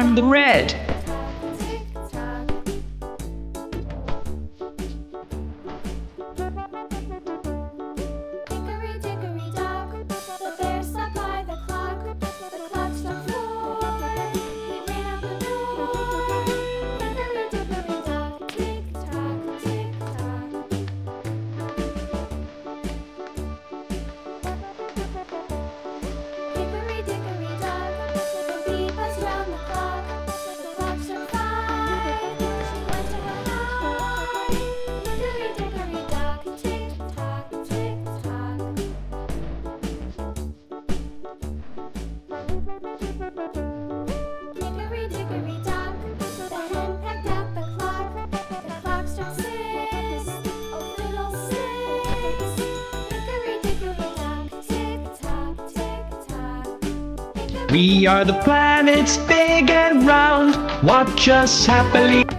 I'm the red. We are the planets, big and round, watch us happily.